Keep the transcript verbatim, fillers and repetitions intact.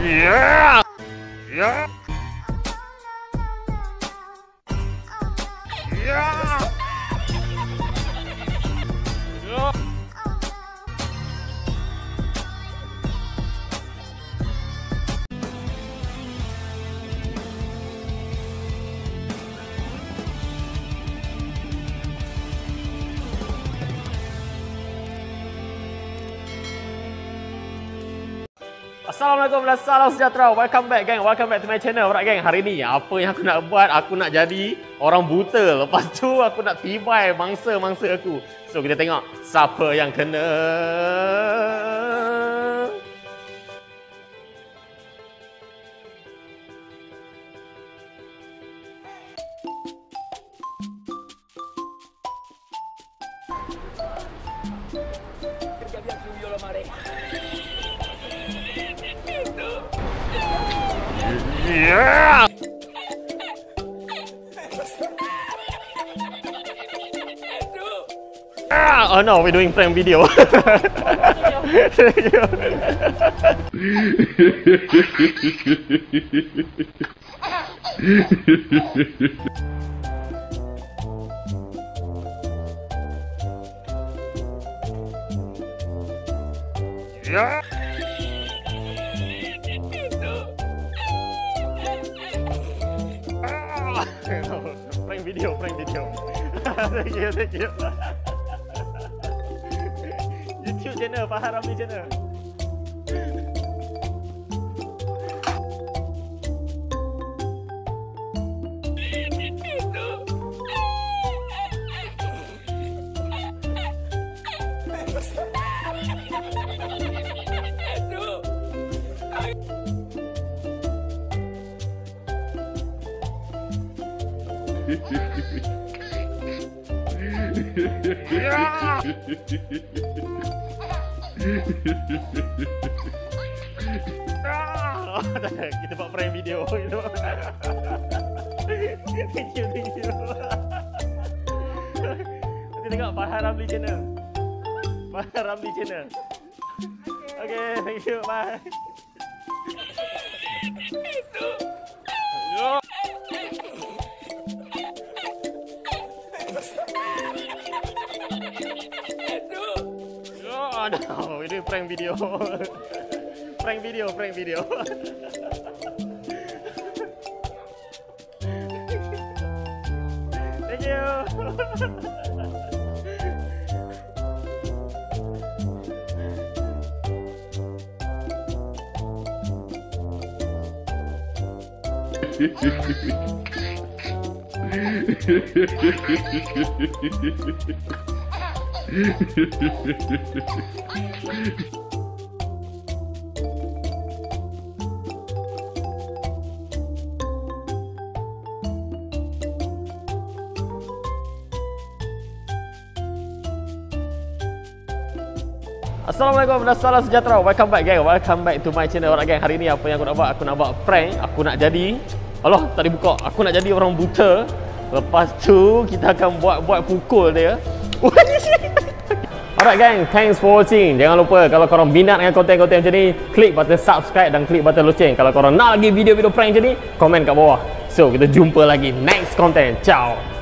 Yeah! Yeah! Yeah! Yeah! Assalamualaikum dan salam sejahtera. Welcome back gang, welcome back to my channel. Alright gang, hari ni apa yang aku nak buat, aku nak jadi orang buta. Lepas tu aku nak tibai mangsa-mangsa aku. So kita tengok siapa yang kena. Yeah! Oh no, we're doing prank video. Yeah! Prank video, prank video. Thank you, thank you. YouTube channel, Farhan Ramle channel. Yeah! Ah! Kita buat prank video. Thank you, thank you. Nanti tengok Farhan Ramle channel. Farhan Ramle channel. Okay, thank you, bye. Yo. Oh no, we're doing prank video. Prank video, prank video. Thank you. Assalamualaikum dan salam sejahtera. Welcome back gang, welcome back to my channel. Alright gang, hari ni apa yang aku nak buat, aku nak buat prank. Aku nak jadi, Allah tak dibuka. Aku nak jadi orang buta. Lepas tu kita akan buat-buat pukul dia. Alright gang, thanks for watching. Jangan lupa kalau korang minat dengan konten-konten macam ni, klik button subscribe dan klik button loceng. Kalau korang nak lagi video-video prank macam ni, komen kat bawah. So, kita jumpa lagi next content. Ciao.